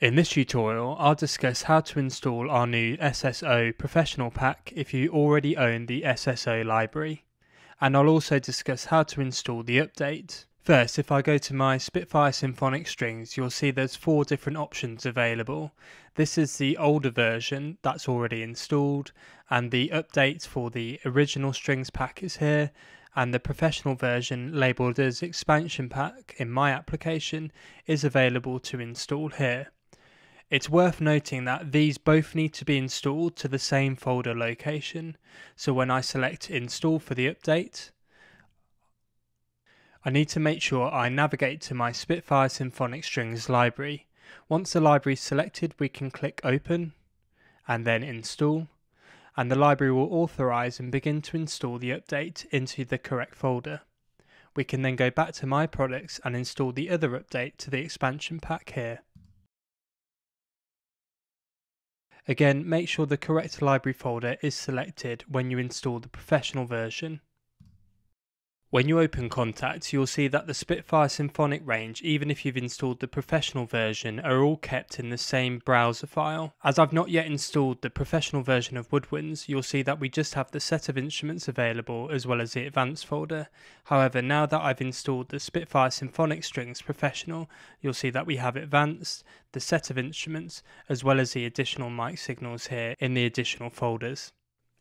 In this tutorial, I'll discuss how to install our new SSO Professional pack if you already own the SSO library, and I'll also discuss how to install the update. First, if I go to my Spitfire Symphonic Strings, you'll see there's four different options available. This is the older version that's already installed, and the update for the original strings pack is here, and the professional version, labelled as expansion pack in my application, is available to install here. It's worth noting that these both need to be installed to the same folder location, so when I select install for the update, I need to make sure I navigate to my Spitfire Symphonic Strings library. Once the library is selected, we can click open and then install, and the library will authorize and begin to install the update into the correct folder. We can then go back to my products and install the other update to the expansion pack here. Again, make sure the correct library folder is selected when you install the professional version. When you open Kontakt, you'll see that the Spitfire Symphonic range, even if you've installed the professional version, are all kept in the same browser file. As I've not yet installed the professional version of Woodwinds, you'll see that we just have the set of instruments available as well as the advanced folder. However, now that I've installed the Spitfire Symphonic Strings Professional, you'll see that we have advanced, the set of instruments, as well as the additional mic signals here in the additional folders.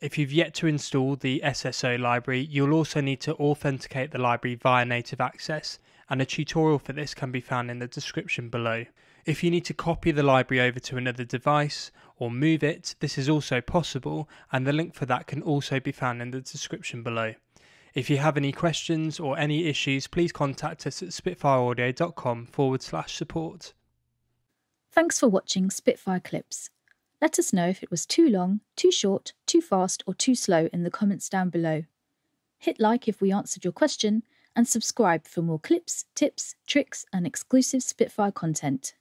If you've yet to install the SSO library, you'll also need to authenticate the library via native access, and a tutorial for this can be found in the description below. If you need to copy the library over to another device or move it, this is also possible, and the link for that can also be found in the description below. If you have any questions or any issues, please contact us at spitfireaudio.com/support. Thanks for watching Spitfire Clips. Let us know if it was too long, too short, too fast, or too slow in the comments down below. Hit like if we answered your question, and subscribe for more clips, tips, tricks, and exclusive Spitfire content.